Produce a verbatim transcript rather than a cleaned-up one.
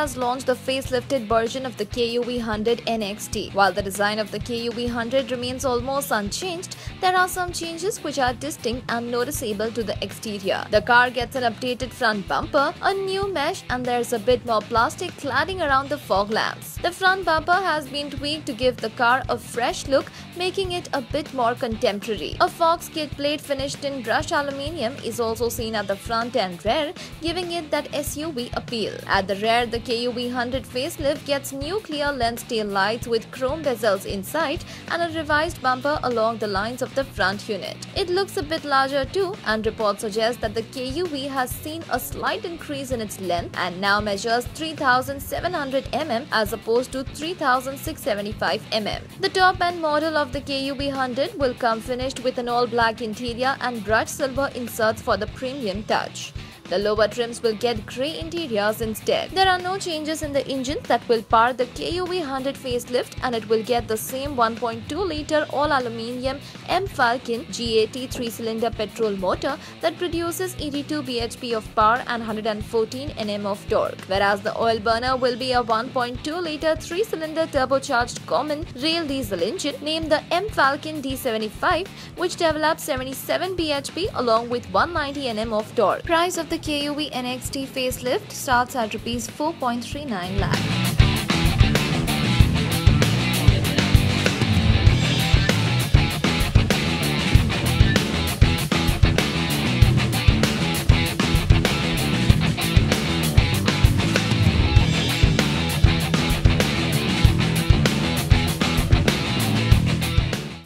has launched the facelifted version of the K U V one hundred N X T. While the design of the K U V one hundred remains almost unchanged, there are some changes which are distinct and noticeable to the exterior. The car gets an updated front bumper, a new mesh, and there's a bit more plastic cladding around the fog lamps. The front bumper has been tweaked to give the car a fresh look, making it a bit more contemporary. A fox kit plate finished in brushed aluminium is also seen at the front and rear, giving it that S U V appeal. At the rear, the K U V one hundred facelift gets new clear lens tail lights with chrome bezels inside and a revised bumper along the lines of the front unit. It looks a bit larger too, and reports suggest that the K U V has seen a slight increase in its length and now measures three thousand seven hundred millimeters as opposed to three thousand six hundred seventy-five millimeters. The top-end model of the K U V one hundred will come finished with an all-black interior and bright silver inserts for the premium touch. The lower trims will get grey interiors instead. There are no changes in the engine that will power the K U V one hundred facelift, and it will get the same one point two liter all-aluminium M Falcon G eighty three-cylinder petrol motor that produces eighty-two B H P of power and one hundred fourteen newton meters of torque, whereas the oil burner will be a one point two liter three-cylinder turbocharged common rail diesel engine named the M Falcon D seventy-five, which develops seventy-seven B H P along with one hundred ninety newton meters of torque. Price of the K U V N X T facelift starts at rupees four point three nine lakh.